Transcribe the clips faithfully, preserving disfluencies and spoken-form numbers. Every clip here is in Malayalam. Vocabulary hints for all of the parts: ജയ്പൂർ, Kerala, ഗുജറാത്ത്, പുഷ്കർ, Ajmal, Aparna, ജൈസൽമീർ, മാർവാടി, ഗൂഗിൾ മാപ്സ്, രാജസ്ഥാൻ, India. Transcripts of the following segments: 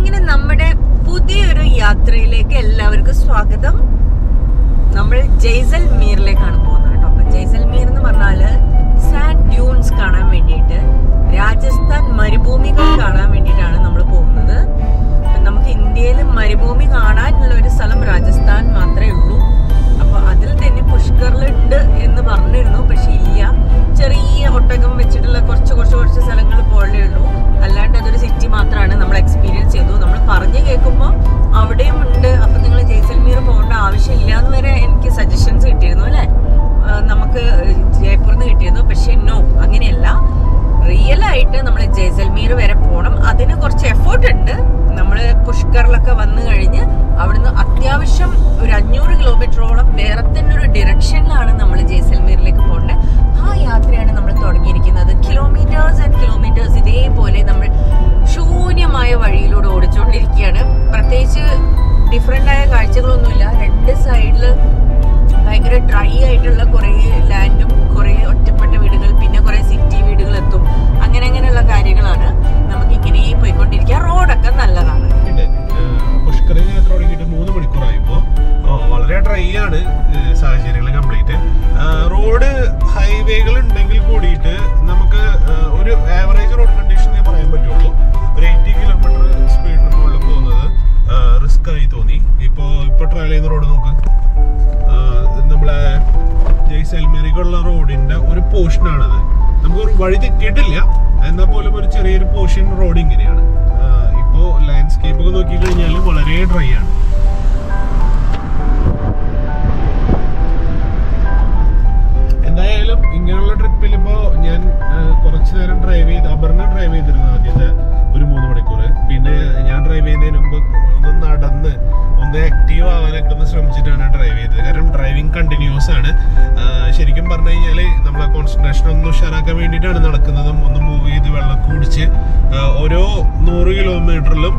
അങ്ങനെ നമ്മുടെ പുതിയൊരു യാത്രയിലേക്ക് എല്ലാവർക്കും സ്വാഗതം. നമ്മൾ ജൈസൽമീറിലേക്കാണ് പോകുന്നത് കേട്ടോ. അപ്പം ജൈസൽമീർ എന്ന് പറഞ്ഞാൽ സാൻഡ് ഡ്യൂൺസ് കാണാൻ വേണ്ടിയിട്ട്, രാജസ്ഥാൻ മരുഭൂമികൾ കാണാൻ വേണ്ടിയിട്ടാണ് നമ്മൾ പോകുന്നത്. നമുക്ക് ഇന്ത്യയിൽ മരുഭൂമി കാണാനുള്ള ഒരു സ്ഥലം രാജസ്ഥാൻ മാത്രമേ ഉള്ളൂ. അപ്പോൾ അതിൽ തന്നെ പുഷ്കറിലുണ്ട് എന്ന് പറഞ്ഞിരുന്നു, പക്ഷേ ഇല്ല. ചെറിയ ഒട്ടകം വെച്ചിട്ടുള്ള കുറച്ച് കുറച്ച് കുറച്ച് സ്ഥലങ്ങൾ പോലെ ഉള്ളൂ. അല്ലാണ്ട് അതൊരു സിറ്റി മാത്രമാണ് നമ്മൾ എക്സ്പീരിയൻസ് ചെയ്തു. നമ്മൾ പറഞ്ഞു കേൾക്കുമ്പോൾ അവിടെയും ഉണ്ട്, അപ്പം നിങ്ങൾ ജൈസൽമീർ പോകേണ്ട ആവശ്യമില്ല എന്ന് വരെ എനിക്ക് സജഷൻസ് കിട്ടിയിരുന്നു അല്ലേ, നമുക്ക് ജയ്പൂരിൽ നിന്ന് കിട്ടിയിരുന്നു. പക്ഷേ നോ, അങ്ങനെയല്ല. റിയൽ ആയിട്ട് നമ്മൾ ജൈസൽമീർ വരെ പോകണം. അതിന് കുറച്ച് എഫേർട്ട് ഉണ്ട്. നമ്മൾ പുഷ്കറിലൊക്കെ വന്നു കഴിഞ്ഞ് അവിടുന്ന് അത്യാവശ്യം ഒരു അഞ്ഞൂറ് കിലോമീറ്ററോളം വേറെ തന്നെ ഒരു ഡിറക്ഷനിലാണ് നമ്മൾ ജൈസൽമീറിലേക്ക് പോകേണ്ടത്. ആ യാത്രയാണ് നമ്മൾ തുടങ്ങിയിരിക്കുന്നത്. കിലോമീറ്റേഴ്സ് ആൻഡ് കിലോമീറ്റേഴ്സ് ഇതേപോലെ നമ്മൾ ശൂന്യമായ വഴിയിലൂടെ ഓടിച്ചുകൊണ്ടിരിക്കുകയാണ്. പ്രത്യേകിച്ച് ഡിഫറെൻ്റായ കാഴ്ചകളൊന്നുമില്ല. രണ്ട് സൈഡിൽ ഭയങ്കര ഡ്രൈ ആയിട്ടുള്ള കുറേ ലാൻഡും കുറേ ഒറ്റപ്പെട്ട വീടുകൾ, പിന്നെ കുറേ സിറ്റി വീടുകളെത്തും. അങ്ങനെ അങ്ങനെയുള്ള കാര്യങ്ങളാണ് നമുക്ക് ഇങ്ങനെ പോയിക്കൊണ്ടിരിക്കുക. റോഡൊക്കെ നല്ലതാണ്. പുഷ്കറിൽ മൂന്ന് മണിക്കൂറായപ്പോൾ വളരെ ഡ്രൈ ആണ് സാഹചര്യങ്ങൾ കംപ്ലീറ്റ്. റോഡ് ഹൈവേകൾ ഉണ്ടെങ്കിൽ കൂടിയിട്ട് നമുക്ക് ഒരു ആവറേജ് റോഡ് കണ്ടീഷനെ പറയാൻ പറ്റുള്ളൂ. ഒരു എയ്റ്റി കിലോമീറ്റർ സ്പീഡിന് മുകളിൽ പോകുന്നത് റിസ്ക് ആയി തോന്നി. ഇപ്പോൾ ഇപ്പോൾ ട്രാവൽ ചെയ്യുന്ന റോഡ് നോക്ക്, നമ്മളെ ജൈസൽമേറിക്കുള്ള റോഡിന്റെ ഒരു പോർഷനാണത്. നമുക്കൊരു വഴി തെറ്റിയിട്ടില്ല, എന്നാൽ പോലും ഒരു ചെറിയൊരു പോർഷൻ റോഡ് ഇങ്ങനെയാണ്. ഇപ്പോൾ ലാൻഡ്സ്കേപ്പ് ഒക്കെ നോക്കിക്കഴിഞ്ഞാൽ വളരെ ഡ്രൈ ആണ്. എന്തായാലും ഇങ്ങനെയുള്ള ട്രിപ്പിൽ ഇപ്പോൾ ഞാൻ കുറച്ചു നേരം ഡ്രൈവ് ചെയ്ത് അപർണ ഡ്രൈവ് ചെയ്തിരുന്നു ആദ്യത്തെ ഒരു മൂന്ന് മണിക്കൂർ. പിന്നെ ഞാൻ ഡ്രൈവ് ചെയ്തതിന് മുമ്പ് ഒന്ന് നടന്ന് ഒന്ന് ആക്റ്റീവ് ആവാനൊക്കെ ഒന്ന് ശ്രമിച്ചിട്ടാണ് ഡ്രൈവ് ചെയ്തത്. കാരണം ഡ്രൈവിങ് കണ്ടിന്യൂസ് ആണ്. ശരിക്കും പറഞ്ഞു കഴിഞ്ഞാൽ നമ്മളെ കോൺസെൻട്രേഷൻ ഒന്ന് ഉഷാറാക്കാൻ വേണ്ടിയിട്ടാണ് നടക്കുന്നതും ഒന്ന് മൂവ് ചെയ്ത് വെള്ളം കുടിച്ച് ഓരോ നൂറ് കിലോമീറ്ററിലും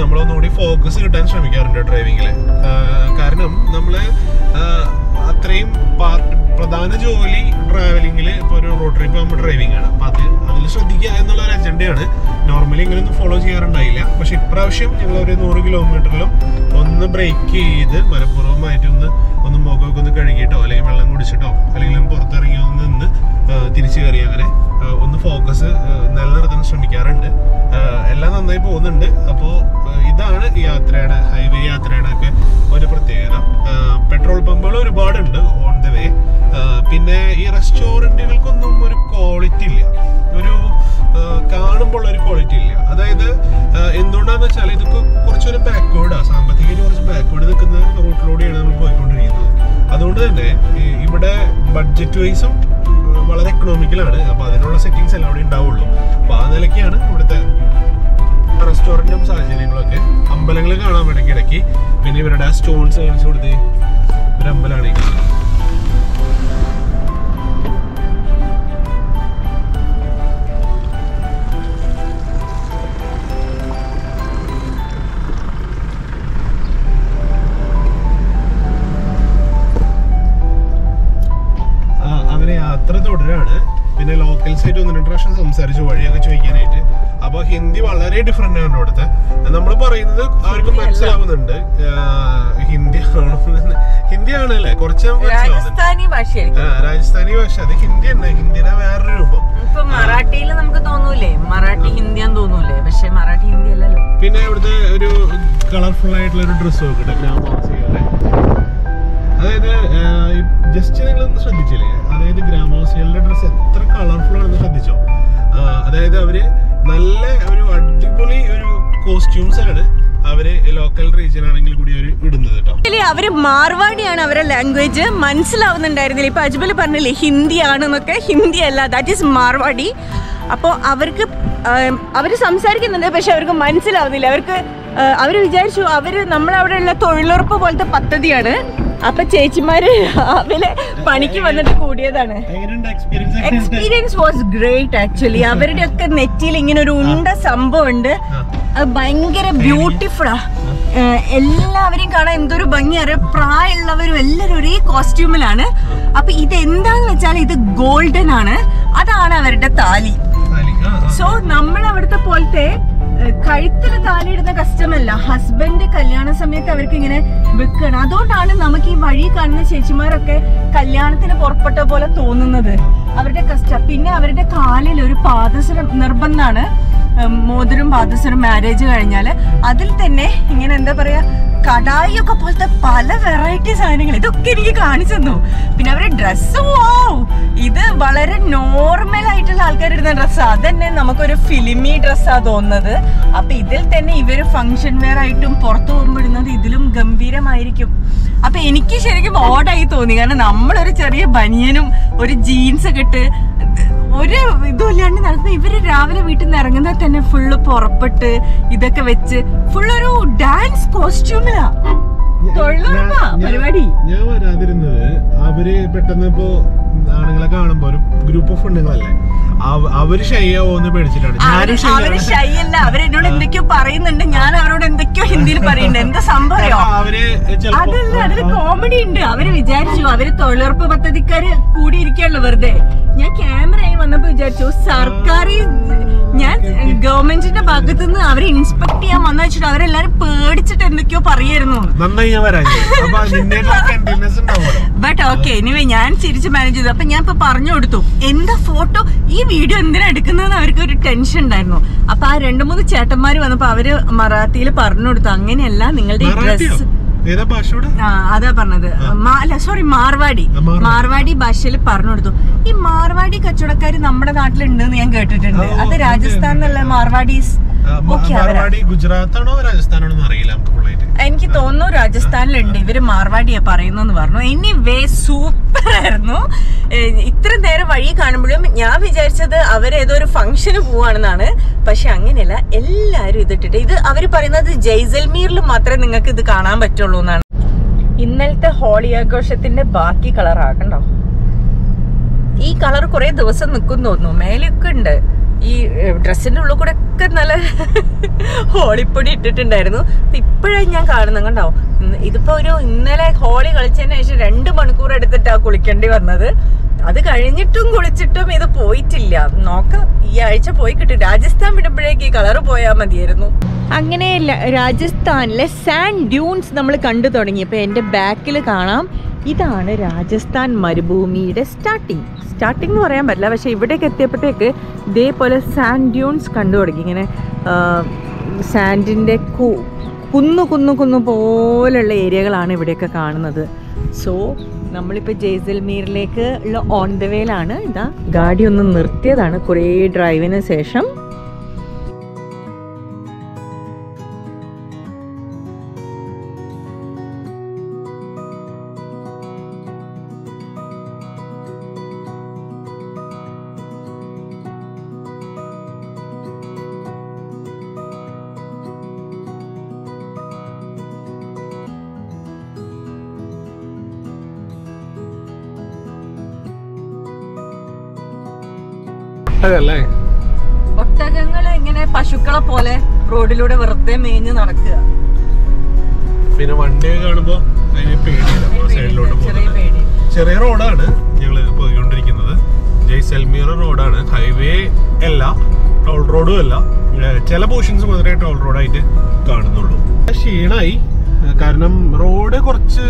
നമ്മളൊന്നുകൂടി ഫോക്കസ് കിട്ടാൻ ശ്രമിക്കാറുണ്ട് ഡ്രൈവിങ്ങിൽ. കാരണം നമ്മൾ അത്രയും പാർട്ട് പ്രധാന ജോലി ട്രാവലിങ്ങിൽ ഇപ്പോൾ ഒരു റോഡ് ട്രിപ്പ് ആകുമ്പോൾ ഡ്രൈവിംഗ് ആണ്. അപ്പം അത് അതിൽ ശ്രദ്ധിക്കുക എന്നുള്ള ഒരു അജണ്ടയാണ്. നോർമലി ഇങ്ങനെയൊന്നും ഫോളോ ചെയ്യാറുണ്ടായില്ല. പക്ഷെ ഇപ്രാവശ്യം ഞങ്ങളൊരു നൂറ് കിലോമീറ്ററിലും ഒന്ന് ബ്രേക്ക് ചെയ്ത് മനഃപൂർവ്വമായിട്ടൊന്ന് ഒന്ന് മുഖമൊക്കെ ഒന്ന് കഴുകിയിട്ടോ അല്ലെങ്കിൽ വെള്ളം കുടിച്ചിട്ടോ അല്ലെങ്കിൽ പുറത്തിറങ്ങി ഒന്ന് നിന്ന് തിരിച്ചു കയറി അങ്ങനെ ഒന്ന് ഫോക്കസ് നിലനിർത്താൻ ശ്രമിക്കാറുണ്ട്. എല്ലാം നന്നായി പോകുന്നുണ്ട്. അപ്പോൾ ഇതാണ് യാത്രയുടെ, ഹൈവേ യാത്രയുടെ ഒക്കെ ഒരു പ്രത്യേകത. പെട്രോൾ പമ്പുകൾ ഒരുപാടുണ്ട് ഓൺ ദ വേ. പിന്നെ ഈ റെസ്റ്റോറൻറ്റുകൾക്കൊന്നും ഒരു ക്വാളിറ്റി ഇല്ല, ഒരു കാണുമ്പോൾ ഒരു ക്വാളിറ്റി ഇല്ല. അതായത് എന്തുകൊണ്ടാണെന്ന് വെച്ചാൽ ഇതൊക്കെ കുറച്ചൊരു ബാക്ക്വേർഡാണ്, സാമ്പത്തികമായിട്ട് കുറച്ച് ബാക്ക്വേർഡ് നിൽക്കുന്ന റൂട്ടിലൂടെയാണ് നമ്മൾ പോയിക്കൊണ്ടിരിക്കുന്നത്. അതുകൊണ്ട് തന്നെ ഇവിടെ ബഡ്ജറ്റ് വൈസും വളരെ എക്കണോമിക്കലാണ്. അപ്പോൾ അതിനുള്ള സെറ്റിങ്സ് എല്ലാം അവിടെ ഉണ്ടാവുള്ളൂ. അപ്പോൾ ആ നിലയ്ക്കാണ് ഇവിടുത്തെ റെസ്റ്റോറൻറ്റും സാഹചര്യങ്ങളൊക്കെ. അമ്പലങ്ങൾ കാണാൻ ഇടയ്ക്കിടയ്ക്ക്, പിന്നെ ഇവരുടെ സ്റ്റോൺസ് കാണിച്ചു കൊടുത്ത് ഒരു അമ്പലമാണ് ഈ കാണുന്നത്. യാത്ര തുടരാണ്. പിന്നെ ലോക്കൽസായിട്ട് ഒന്ന് രണ്ട് പ്രാവശ്യം സംസാരിച്ചു വഴിയൊക്കെ ചോദിക്കാനായിട്ട്. അപ്പോൾ ഹിന്ദി വളരെ ഡിഫറെൻ്റ് ആണ് ഇവിടുത്തെ. നമ്മൾ പറയുന്നത് അവർക്ക് മനസ്സിലാവുന്നുണ്ട്. ഹിന്ദി ആണോ ഹിന്ദിയാണ് അല്ലേ, കുറച്ച് രാജസ്ഥാനി ഭാഷ. അത് ഹിന്ദി തന്നെ, ഹിന്ദിയുടെ വേറൊരു രൂപം. മറാഠിയിൽ നമുക്ക് തോന്നൂലേ മറാഠി ഹിന്ദിയാന്ന് തോന്നൂലേ, പക്ഷെ മറാഠി ഹിന്ദി അല്ലല്ലോ. പിന്നെ ഇവിടുത്തെ ഒരു കളർഫുൾ ആയിട്ടുള്ള ഒരു ഡ്രസ്സ് നോക്കട്ടെ, ഗ്രാമവാസികളുടെ. അതായത് ജസ്റ്റ് നിങ്ങളൊന്ന് ശ്രദ്ധിച്ചില്ലേ, അതായത് ഗ്രാമവാസികളുടെ ഡ്രസ്സ് എത്ര കളർഫുൾ ആണെന്ന് ശ്രദ്ധിച്ചോ. അതായത് അവർ നല്ല ഒരു അടിപൊളി ഒരു കോസ്റ്റ്യൂംസ് ആണ് അവര് ലോക്കൽ റീജിയൻ ആണെങ്കിൽ കൂടി അവർ ഇടുന്നത് കേട്ടോ. അവര് മാർവാടിയാണ് അവരുടെ ലാംഗ്വേജ്. മനസ്സിലാവുന്നുണ്ടായിരുന്നില്ല, ഇപ്പൊ അജ്മൽ പറഞ്ഞില്ലേ ഹിന്ദി ആണെന്നൊക്കെ. ഹിന്ദി അല്ല, ദാറ്റ് ഈസ് മാർവാടി. അപ്പോൾ അവർക്ക് അവർ സംസാരിക്കുന്നുണ്ട്, പക്ഷെ അവർക്ക് മനസ്സിലാവുന്നില്ല. അവർക്ക് അവർ വിചാരിച്ചു അവർ നമ്മളവിടെയുള്ള തൊഴിലുറപ്പ് പോലത്തെ പദ്ധതിയാണ്. അപ്പൊ ചേച്ചിമാര് രാവിലെ പണിക്ക് വന്നിട്ട് കൂടിയതാണ്. Experience was great actually. അവരുടെ ഒക്കെ നെറ്റിയിൽ ഇങ്ങനെ ഒരു ഉണ്ട സംഭവം ഉണ്ട്, അത് ഭയങ്കര ബ്യൂട്ടിഫുള്ളാ. എല്ലാവരെയും കാണാൻ എന്തൊരു ഭംഗിയാണ്. പ്രായമുള്ളവരും എല്ലാവരും ഒരേ കോസ്റ്റ്യൂമിലാണ്. അപ്പൊ ഇതെന്താന്ന് വെച്ചാൽ ഇത് ഗോൾഡൻ ആണ്, അതാണ് അവരുടെ താലി. സോ നമ്മളവിടുത്തെ പോലത്തെ ും കഴുത്തിൽ താലിയിടുന്ന കസ്റ്റമല്ല, ഹസ്ബൻഡ് കല്യാണ സമയത്ത് അവർക്ക് ഇങ്ങനെ വെക്കണം. അതുകൊണ്ടാണ് നമുക്ക് ഈ വഴി കാണുന്ന ചേച്ചിമാരൊക്കെ കല്യാണത്തിന് പുറപ്പെട്ട പോലെ തോന്നുന്നത്. അവരുടെ കസ്റ്റം, പിന്നെ അവരുടെ കാലിൽ ഒരു പാദസരം നിർബന്ധമാണ്. മോതിരം പാദസരം മാരേജ് കഴിഞ്ഞാൽ അതിൽ തന്നെ ഇങ്ങനെ എന്താ പറയാ, കടായി ഒക്കെ പോലത്തെ പല വെറൈറ്റി സാധനങ്ങൾ ഇതൊക്കെ എനിക്ക് കാണിച്ചു തന്നു. പിന്നെ അവരുടെ ഡ്രസ്സ്, വാവ്, ഇത് വളരെ നോർമൽ ആയിട്ടുള്ള ആൾക്കാരിടുന്ന ഡ്രസ്സാണ്. അതന്നെ നമുക്കൊരു ഫിലിമി ഡ്രസ്സാണ് തോന്നുന്നത്. അപ്പൊ ഇതിൽ തന്നെ ഇവര് ഫംഗ്ഷൻ വെയർ ആയിട്ടും പുറത്തു പോകുമ്പോഴുന്നത് ഇതിലും ഗംഭീരമായിരിക്കും. അപ്പൊ എനിക്ക് ശരിക്കും ഓഡായി തോന്നി, കാരണം നമ്മളൊരു ചെറിയ ബനിയനും ഒരു ജീൻസ് ഒക്കെ ഇട്ട് ഒരു ഇതും ഇല്ലാണ്ട് നടക്കുന്ന ഇവര് രാവിലെ വീട്ടിൽ നിന്ന് ഇറങ്ങുന്നത് തന്നെ ഫുള്ള് പുറപ്പെട്ട് ഇതൊക്കെ വെച്ച് ഫുള്ളൊരു ഡാൻസ് കോസ്റ്റ്യൂമിലാ പരിപാടി. ഞാൻ വരാതിരുന്നത് അവര് പെട്ടെന്ന് ഇപ്പോ ആണുങ്ങളെ കാണുമ്പോ ഒരു ഗ്രൂപ്പ് ഓഫ് പെണ്ണുങ്ങളല്ലേ, അവര് ഷൈയാവോന്ന് പേടിച്ചിട്ടാണ്. അവര് ഷൈ അല്ല, അവരെന്നോട് എന്തൊക്കെയോ പറയുന്നുണ്ട്, ഞാൻ അവരോട് എന്തൊക്കെയോ ഹിന്ദിയിൽ പറയുന്നുണ്ട്. എന്താ സംഭവം അതല്ല, അതില് കോമഡി ഉണ്ട്. അവര് വിചാരിച്ചു അവര് തൊഴിലുറപ്പ് പദ്ധതിക്കാര് കൂടിയിരിക്കുകയുള്ളു വെറുതെ. ഞാൻ ക്യാമറയായി വന്നപ്പോ വിചാരിച്ചു സർക്കാർ, ഞാൻ ഗവൺമെന്റിന്റെ ഭാഗത്ത് നിന്ന് അവരെ ഇൻസ്പെക്ട് ചെയ്യാൻ വന്നു വെച്ചിട്ട് അവരെല്ലാരും പേടിച്ചിട്ട് എന്തൊക്കെയോ പറയായിരുന്നു. ബട്ട് ഓക്കെ, എനിവേ ഞാൻ ചിരിച്ച് മാനേജ് ചെയ്തു. അപ്പൊ ഞാൻ ഇപ്പൊ പറഞ്ഞു കൊടുത്തു എന്താ ഫോട്ടോ ഈ വീഡിയോ എന്തിനാ എടുക്കുന്നതെന്ന് അവർക്ക് ഒരു ടെൻഷൻ ഉണ്ടായിരുന്നു. അപ്പൊ ആ രണ്ടു മൂന്ന് ചേട്ടന്മാര് വന്നപ്പോ അവര് മറാത്തിയിൽ പറഞ്ഞു കൊടുത്തു അങ്ങനെയല്ല നിങ്ങളുടെ ഡ്രസ്, അതാ പറഞ്ഞത്, അല്ല സോറി മാർവാടി, മാർവാടി ഭാഷയിൽ പറഞ്ഞു കൊടുത്തു. ഈ മാർവാടി കച്ചവടക്കാര് നമ്മുടെ നാട്ടിലുണ്ടെന്ന് ഞാൻ കേട്ടിട്ടുണ്ട്. അത് രാജസ്ഥാനിലുള്ള മാർവാടീസ്, ഗുജറാത്താണോ രാജസ്ഥാനാണോ അറിയില്ല, എനിക്ക് തോന്നുന്നു രാജസ്ഥാനിലുണ്ട് ഇവര് മാർവാടിയാ പറയുന്നെന്ന് പറഞ്ഞു. ഇനി വേ സൂപ്പർ ആയിരുന്നു. ഇത്ര നേരം വഴി കാണുമ്പോഴും ഞാൻ വിചാരിച്ചത് അവരേതോ ഒരു ഫംഗ്ഷന് പോവാണെന്നാണ്, പക്ഷെ അങ്ങനെയല്ല. എല്ലാരും ഇതിട്ടിട്ട് ഇത് അവര് പറയുന്നത് ജൈസൽമീറിൽ മാത്രമേ നിങ്ങൾക്ക് ഇത് കാണാൻ പറ്റുള്ളൂ എന്നാണ്. ഇന്നലത്തെ ഹോളി ആഘോഷത്തിന്റെ ബാക്കി കളർ ആകണ്ടോ, ഈ കളർ കുറെ ദിവസം നിൽക്കും തോന്നുന്നു. മേലൊക്കെ ഉണ്ട് ഈ ഡ്രസ്സിന്റെ ഉള്ളിൽ കൂടെ ഒക്കെ നല്ല ഹോളിപ്പൊടി ഇട്ടിട്ടുണ്ടായിരുന്നു. അപ്പൊ ഇപ്പോഴാണ് ഞാൻ കാണുന്നുണ്ടാവും. ഇതിപ്പോ ഒരു ഇന്നലെ ഹോളി കളിച്ചതിന് ശേഷം രണ്ട് മണിക്കൂർ എടുത്തിട്ടാ കുളിക്കേണ്ടി വന്നത്. അത് കഴിഞ്ഞിട്ടും കുളിച്ചിട്ടും ഇത് പോയിട്ടില്ല. നോക്കാം, ഈ ആഴ്ച പോയി കിട്ടും. രാജസ്ഥാൻ വിടുമ്പോഴേക്ക് ഈ കളറ് പോയാൽ മതിയായിരുന്നു. അങ്ങനെ രാജസ്ഥാനിലെ സാൻഡ് ഡ്യൂൺസ് നമ്മൾ കണ്ടു തുടങ്ങിയപ്പോൾ എൻ്റെ ബാക്കിൽ കാണാം. ഇതാണ് രാജസ്ഥാൻ മരുഭൂമിയുടെ സ്റ്റാർട്ടിങ്. സ്റ്റാർട്ടിങ് എന്ന് പറയാൻ പറ്റില്ല, പക്ഷേ ഇവിടേക്ക് എത്തിയപ്പോഴത്തേക്ക് ഇതേപോലെ സാൻഡ് ഡ്യൂൺസ് കണ്ടു തുടങ്ങി. ഇങ്ങനെ സാൻഡിൻ്റെ കു കുന്നു കുന്നു കുന്നു പോലുള്ള ഏരിയകളാണ് ഇവിടെയൊക്കെ കാണുന്നത്. സോ നമ്മളിപ്പോൾ ജൈസൽമീറിലേക്ക് ഉള്ള ഓൺ ദ വേയിലാണ്. ഇതാ ഗാഡി ഒന്ന് നിർത്തിയതാണ് കുറേ ഡ്രൈവിന് ശേഷം. ഒട്ടകങ്ങൾ ഇങ്ങനെ പശുക്കളെ പോലെ റോഡിലൂടെ വെറുതെ മേഞ്ഞ് നടക്കുക. പിന്നെ വണ്ടി കാണുമ്പോ ചെറിയ റോഡാണ് ഞങ്ങള് പോയിക്കൊണ്ടിരിക്കുന്നത്. ജൈസൽമീർ റോഡാണ്, ഹൈവേ അല്ല, ടോൾ റോഡും അല്ല. ചില പോർഷൻസ് മാത്രമേ ടോൾ റോഡായിട്ട് കാണുന്നുള്ളൂ. ക്ഷീണായി, കാരണം റോഡ് കുറച്ച്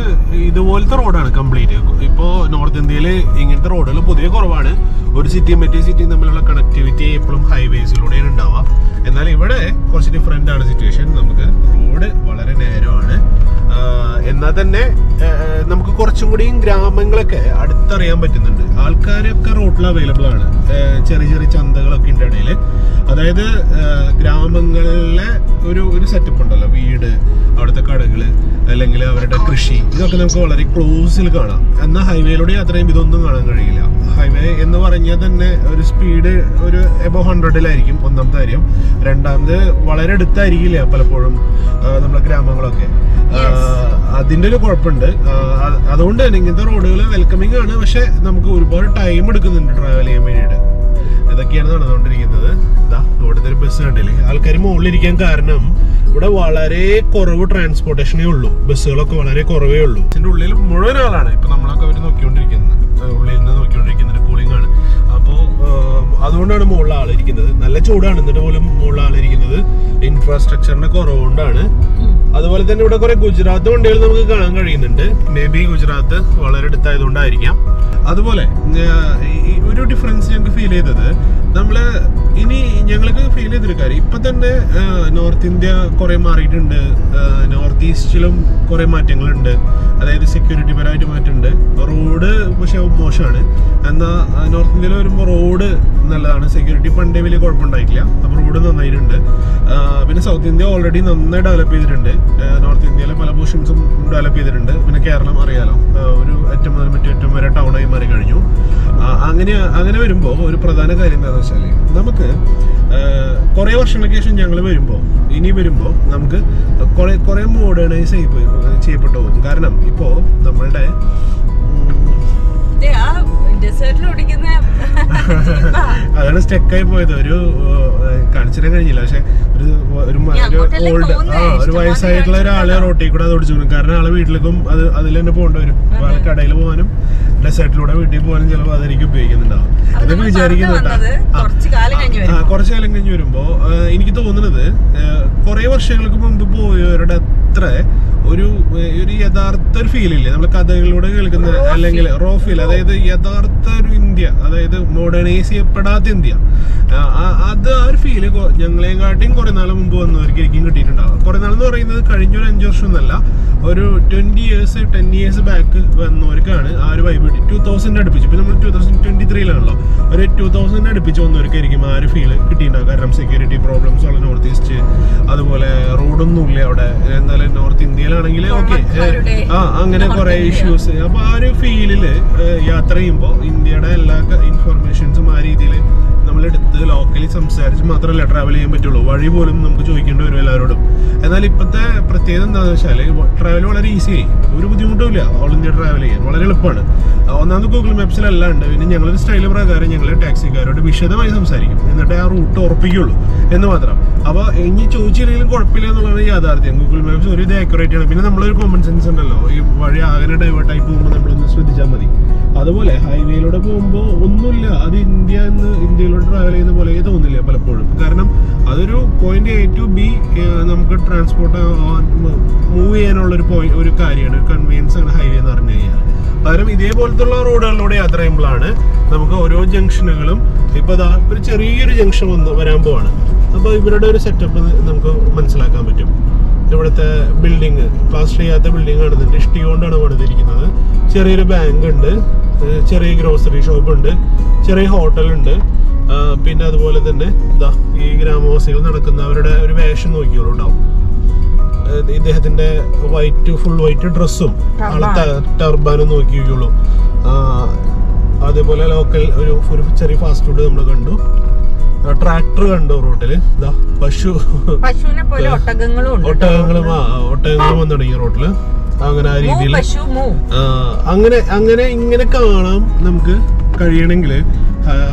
ഇതുപോലത്തെ റോഡാണ് കംപ്ലീറ്റ്. ഇപ്പോൾ നോർത്ത് ഇന്ത്യയിൽ ഇങ്ങനത്തെ റോഡുകൾ പൊതുവെ കുറവാണ്. ഒരു സിറ്റിയും മറ്റേ സിറ്റിയും തമ്മിലുള്ള കണക്ടിവിറ്റി എപ്പോഴും ഹൈവേസിലൂടെയാണ് ഉണ്ടാവുക. എന്നാൽ ഇവിടെ കുറച്ച് ഡിഫറെൻ്റ് ആണ് സിറ്റുവേഷൻ. നമുക്ക് റോഡ് വളരെ നേരമാണ്, എന്നാൽ തന്നെ നമുക്ക് കുറച്ചും കൂടിയും ഗ്രാമങ്ങളൊക്കെ അടുത്തറിയാൻ പറ്റുന്നുണ്ട്. ആൾക്കാരൊക്കെ റോഡിൽ അവൈലബിൾ ആണ്. ചെറിയ ചെറിയ ചന്തകളൊക്കെ ഉണ്ട് ഇടയിൽ. അതായത് ഗ്രാമങ്ങളിലെ ഒരു ഒരു സെറ്റപ്പ് ഉണ്ടല്ലോ, വീട്, അവിടുത്തെ കടകൾ, അല്ലെങ്കിൽ അവരുടെ കൃഷി, ഇതൊക്കെ നമുക്ക് വളരെ ക്ലോസിൽ കാണാം. എന്നാൽ ഹൈവേയിലൂടെ അത്രയും ഇതൊന്നും കാണാൻ കഴിയില്ല. ഹൈവേ എന്ന് പറഞ്ഞാൽ തന്നെ ഒരു സ്പീഡ് ഒരു എബവ് ഹൺഡ്രഡിലായിരിക്കും ഒന്നാമത്തെ കാര്യം. രണ്ടാമത് വളരെ അടുത്തായിരിക്കില്ല പലപ്പോഴും നമ്മുടെ ഗ്രാമങ്ങളൊക്കെ. അതിൻ്റെ ഒരു കുഴപ്പമുണ്ട്. അതുകൊണ്ട് തന്നെ ഇങ്ങനത്തെ റോഡുകൾ വെൽക്കമിങ് ആണ്, പക്ഷെ നമുക്ക് ഒരുപാട് ടൈം എടുക്കുന്നുണ്ട് ട്രാവൽ ചെയ്യാൻ വേണ്ടിയിട്ട്. ഇതൊക്കെയാണ് നടന്നുകൊണ്ടിരിക്കുന്നത്. ഇതാ ഇവിടുത്തെ ഒരു ബസ് കണ്ടില്ലേ, ആൾക്കാർ മുകളിലിരിക്കാൻ കാരണം ഇവിടെ വളരെ കുറവ് ട്രാൻസ്പോർട്ടേഷനേ ഉള്ളൂ. ബസ്സുകളൊക്കെ വളരെ കുറവേ ഉള്ളൂ. ഇതിൻ്റെ ഉള്ളിൽ മുഴുവൻ ആളാണ് ഇപ്പം നമ്മളൊക്കെ അവർ നോക്കിക്കൊണ്ടിരിക്കുന്നത്, ഉള്ളിൽ നിന്ന് നോക്കിക്കൊണ്ടിരിക്കുന്നത്. കൂളിംഗ് ആണ്. അപ്പോൾ അതുകൊണ്ടാണ് മുകളിലെ ആളിരിക്കുന്നത്. നല്ല ചൂടാണ് എന്നിട്ട് പോലും മുകളിലെ ആളിരിക്കുന്നത് ഇൻഫ്രാസ്ട്രക്ചറിന്റെ കുറവുകൊണ്ടാണ്. അതുപോലെ തന്നെ ഇവിടെ കുറെ ഗുജറാത്ത് വണ്ടികൾ നമുക്ക് കാണാൻ കഴിയുന്നുണ്ട്. മേ ബി ഗുജറാത്ത് വളരെ അടുത്തായതുകൊണ്ടായിരിക്കാം. അതുപോലെ ഒരു ഡിഫറൻസ് ഞങ്ങൾക്ക് ഫീൽ ചെയ്തത്, നമ്മൾ ഇനി ഞങ്ങൾക്ക് ഫീൽ ചെയ്തൊരു കാര്യം, ഇപ്പം തന്നെ നോർത്ത് ഇന്ത്യ കുറേ മാറിയിട്ടുണ്ട്, നോർത്ത് ഈസ്റ്റിലും കുറേ മാറ്റങ്ങളുണ്ട്. അതായത് സെക്യൂരിറ്റി പരമായിട്ട് മാറ്റമുണ്ട്. റോഡ് പക്ഷേ മോശമാണ്. എന്നാൽ നോർത്ത് ഇന്ത്യയിൽ വരുമ്പോൾ റോഡ് നല്ലതാണ്, സെക്യൂരിറ്റി പണ്ടേ വലിയ കുഴപ്പമുണ്ടായിട്ടില്ല, അപ്പോൾ റോഡ് നന്നായിട്ടുണ്ട്. പിന്നെ സൗത്ത് ഇന്ത്യ ഓൾറെഡി നന്നായി ഡെവലപ്പ് ചെയ്തിട്ടുണ്ട്, നോർത്ത് ഇന്ത്യയിലെ പല പോർഷൻസും ഡെവലപ്പ് ചെയ്തിട്ടുണ്ട്. പിന്നെ കേരളം അറിയാലോ, ഒരു അറ്റം മുതൽ മറ്റേറ്റം വരെ ടൗണായി മാറി കഴിഞ്ഞു. അങ്ങനെ അങ്ങനെ വരുമ്പോൾ ഒരു പ്രധാന കാര്യം എന്താണെന്ന് വെച്ചാൽ, നമുക്ക് കുറേ വർഷങ്ങൾക്ക് ശേഷം ഞങ്ങൾ വരുമ്പോൾ ഇനി വരുമ്പോൾ നമുക്ക് കുറേ കുറേ മോഡേണൈസ് ചെയ്യപ്പെട്ടു പോകും. കാരണം ഇപ്പോൾ നമ്മളുടെ അതാണ് സ്റ്റെക്കായി പോയത്, ഒരു കാണിച്ചിടാൻ കഴിഞ്ഞില്ല. പക്ഷെ ഒരു ഒരു ഓൾഡ് ആ ഒരു വയസ്സായിട്ടുള്ള ഒരാളെ റോട്ടിൽ കൂടെ അത് ഓടിച്ചു പോകും. കാരണം ആളെ വീട്ടിലേക്കും അത് അതിൽ തന്നെ പോകേണ്ടി വരും. അപ്പോൾ ആൾ കടയിൽ പോകാനും ഡെസേർട്ടിലൂടെ വീട്ടിൽ പോകാനും ചിലപ്പോൾ അതായിരിക്കും ഉപയോഗിക്കുന്നുണ്ടാവും എന്നൊക്കെ വിചാരിക്കുന്നുണ്ടാവും. ആ കുറച്ച് കാലം കഴിഞ്ഞ് വരുമ്പോൾ എനിക്ക് തോന്നുന്നത് കുറേ വർഷങ്ങൾക്ക് മുമ്പ് പോയവരുടെ അത്ര ഒരു ഒരു യഥാർത്ഥ ഒരു ഫീലില്ലേ നമ്മൾ കഥകളിലൂടെ കേൾക്കുന്ന, അല്ലെങ്കിൽ റോ ഫീൽ, അതായത് യഥാർത്ഥ ഒരു ഇന്ത്യ, അതായത് മോഡേണൈസ് ചെയ്യപ്പെടാത്ത ഇന്ത്യ, അത് ആ ഒരു ഫീല് ഞങ്ങളെക്കാട്ടിയും കുറേ നാൾ മുമ്പ് വന്നവർക്കായിരിക്കും കിട്ടിയിട്ടുണ്ടാവുക. കുറേ നാളെന്ന് പറയുന്നത് കഴിഞ്ഞൊരു അഞ്ച് വർഷം എന്നല്ല, ഒരു twenty years ten years back വന്നവർക്കാണ് ആ ഒരു വൈബ് കിട്ടി. ടു തൗസൻഡ് അടുപ്പിച്ച്, ഇപ്പം നമ്മൾ ടു തൗസൻഡ് ട്വൻറ്റി ത്രീയിലാണല്ലോ, ഒരു ടു തൗസൻഡ് അടുപ്പിച്ച് വന്നവർക്കായിരിക്കും ആ ഒരു ഫീല് കിട്ടിയിട്ടുണ്ടാവും. കാരണം സെക്യൂരിറ്റി പ്രോബ്ലംസ് ഉള്ള നോർത്ത് ഈസ്റ്റ്, അതുപോലെ റോഡൊന്നുമില്ല അവിടെ. എന്നാലും നോർത്ത് ഇന്ത്യയിലാണെങ്കിൽ ഓക്കെ, ആ അങ്ങനെ കുറേ ഇഷ്യൂസ്. അപ്പോൾ ആ ഒരു ഫീലിൽ യാത്ര ചെയ്യുമ്പോൾ ഇന്ത്യയുടെ എല്ലാ ഇൻഫർമേഷൻസും ആ രീതിയിൽ നമ്മളെടുത്ത് ലോക്കലി സംസാരിച്ച് മാത്രമല്ല ട്രാവൽ ചെയ്യാൻ പറ്റുള്ളൂ. വഴി പോലും നമുക്ക് ചോദിക്കേണ്ടി വരും എല്ലാവരോടും. എന്നാൽ ഇപ്പോഴത്തെ പ്രത്യേകത എന്താണെന്ന് വെച്ചാൽ, ട്രാവൽ വളരെ ഈസിയായി, ഒരു ബുദ്ധിമുട്ടുമില്ല. ഓൾ ഇന്ത്യ ട്രാവൽ ചെയ്യാൻ വളരെ എളുപ്പമാണ്. ഒന്നാമത് ഗൂഗിൾ മാപ്സിലെല്ലാം ഉണ്ട്. പിന്നെ ഞങ്ങളൊരു സ്റ്റൈൽ പ്രകാരം ഞങ്ങൾ ടാക്സിക്കാരോട് വിശദമായി സംസാരിക്കും, എന്നിട്ട് ആ റൂട്ട് ഉറപ്പിക്കുള്ളൂ എന്ന് മാത്രം. അപ്പോൾ ഇനി ചോദിച്ചില്ലെങ്കിലും കുഴപ്പമില്ല എന്നുള്ളതാണ് യാഥാർത്ഥ്യം. ഗൂഗിൾ മാപ്സ് ഒരു ഇത് ആക്യുറേറ്റ് ആണ്. പിന്നെ നമ്മളൊരു കോമൺ സെൻസ് ഉണ്ടല്ലോ, ഈ വഴി ആകെ ഡൈവേർട്ടായി പോകുമ്പോൾ നമ്മളൊന്ന് ശ്രദ്ധിച്ചാൽ മതി. അതുപോലെ ഹൈവേയിലൂടെ പോകുമ്പോൾ ഒന്നുമില്ല, അത് ഇന്ത്യ എന്ന് ഇന്ത്യയിലൂടെ ട്രാവൽ ചെയ്യുന്ന പോലെ തോന്നില്ല പലപ്പോഴും. കാരണം അതൊരു പോയിന്റ് എ ടു ബി നമുക്ക് ട്രാൻസ്പോർട്ട് മൂവ് ചെയ്യാനുള്ളൊരു പോയിന്റ്, ഒരു കാര്യമാണ്, ഒരു കൺവീനിയൻസ് ആണ് ഹൈവേ എന്ന് പറഞ്ഞു കഴിഞ്ഞാൽ. പകരം ഇതേപോലത്തുള്ള റോഡുകളിലൂടെ യാത്ര ചെയ്യുമ്പോഴാണ് നമുക്ക് ഓരോ ജംഗ്ഷനുകളും, ഇപ്പോൾ ദാ ഒരു ചെറിയൊരു ജംഗ്ഷൻ വന്ന് വരാൻ പോവാണ്. അപ്പോൾ ഇവരുടെ ഒരു സെറ്റപ്പ് നമുക്ക് മനസ്സിലാക്കാൻ പറ്റും. ഇവിടുത്തെ ബിൽഡിങ് പ്ലാസ്റ്റർ ചെയ്യാത്ത ബിൽഡിംഗ് ആണെന്നുണ്ട്, ഇഷ്ടി കൊണ്ടാണ് പണിതിരിക്കുന്നത്. ചെറിയൊരു ബാങ്ക് ഉണ്ട്, ചെറിയ ഗ്രോസറി ഷോപ്പുണ്ട്, ചെറിയ ഹോട്ടലുണ്ട്. പിന്നെ അതുപോലെ തന്നെ ഇതാ ഈ ഗ്രാമവാസികൾ നടക്കുന്ന അവരുടെ ഒരു വേഷം നോക്കിയോളൂ ഉണ്ടാവും. ഇദ്ദേഹത്തിൻ്റെ വൈറ്റ് ഫുൾ വൈറ്റ് ഡ്രസ്സും ടർബാനും നോക്കിയൊക്കെയുള്ളൂ. അതേപോലെ ലോക്കൽ ഒരു ഒരു ചെറിയ ഫാസ്റ്റ് ഫുഡ് നമ്മൾ കണ്ടു, ട്രാക്ടർ കണ്ടു റോട്ടില്, ഇതാ പശു ഒട്ടകങ്ങളും ഒട്ടകങ്ങളും ആ ഒട്ടകങ്ങളും വന്നു തുടങ്ങി റോട്ടില്. അങ്ങനെ ആ രീതിയിൽ അങ്ങനെ അങ്ങനെ ഇങ്ങനെ കാണാം നമുക്ക്. കഴിയണമെങ്കിൽ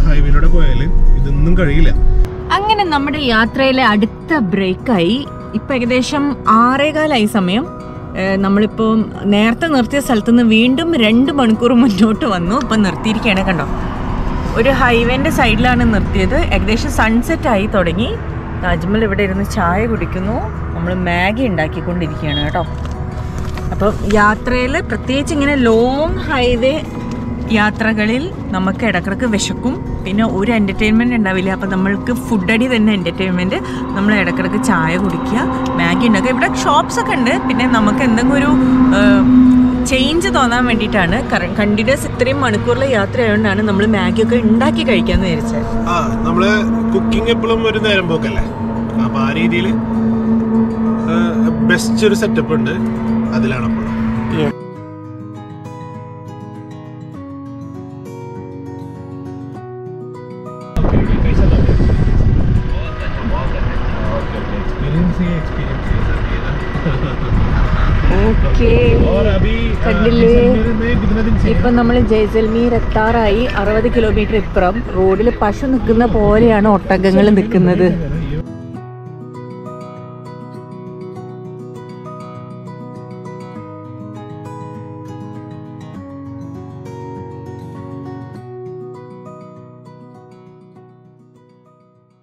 ഹൈവേയിലൂടെ പോയാൽ ഇതൊന്നും കഴിയില്ല. അങ്ങനെ നമ്മുടെ യാത്രയിലെ അടുത്ത ബ്രേക്കായി. ഇപ്പം ഏകദേശം ആറേകാലായി സമയം. നമ്മളിപ്പോൾ നേരത്തെ നിർത്തിയ സ്ഥലത്തു നിന്ന് വീണ്ടും രണ്ട് മണിക്കൂർ മുന്നോട്ട് വന്നു. ഇപ്പം നിർത്തിയിരിക്കുകയാണ്, കണ്ടോ. ഒരു ഹൈവേൻ്റെ സൈഡിലാണ് നിർത്തിയത്. ഏകദേശം സൺസെറ്റ് ആയി തുടങ്ങി. അജ്മൽ ഇവിടെ ഇരുന്ന് ചായ കുടിക്കുന്നു, നമ്മൾ മാഗി ഉണ്ടാക്കിക്കൊണ്ടിരിക്കുകയാണ് കേട്ടോ. അപ്പം യാത്രയിൽ പ്രത്യേകിച്ച് ഇങ്ങനെ ലോങ് ഹൈവേ യാത്രകളിൽ നമുക്ക് ഇടക്കിടക്ക് വിശക്കും, പിന്നെ ഒരു എൻ്റർടൈൻമെൻറ്റ് ഉണ്ടാവില്ല. അപ്പം നമ്മൾക്ക് ഫുഡടി തന്നെ എൻ്റർടൈൻമെൻറ്റ്. നമ്മൾ ഇടക്കിടക്ക് ചായ കുടിക്കുക, മാഗി ഉണ്ടാക്കുക. ഇവിടെ ഷോപ്സൊക്കെ ഉണ്ട്. പിന്നെ നമുക്ക് എന്തെങ്കിലും ഒരു ചേഞ്ച് തോന്നാൻ വേണ്ടിയിട്ടാണ്, കാരണം കണ്ടിന്യൂസ് ഇത്രയും മണിക്കൂറിലെ യാത്ര ആയതുകൊണ്ടാണ് നമ്മൾ മാഗിയൊക്കെ ഉണ്ടാക്കി കഴിക്കാമെന്ന് വിചാരിച്ചത്. ആ നമ്മൾ കുക്കിംഗ് എപ്പോഴും ഒരു നേരം പോക്കല്ലേ, അപ്പം ആ രീതിയിൽ ബെസ്റ്റ് ഒരു സെറ്റപ്പ് ഉണ്ട്, അതിലാണ് അപ്പോൾ. ഇപ്പം നമ്മൾ ജയ്സൽമീർ എത്താറായി. അറുപത് കിലോമീറ്റർ ഇപ്പുറം റോഡിൽ പശു നിൽക്കുന്ന പോലെയാണ് ഒട്ടകങ്ങൾ നിൽക്കുന്നത്.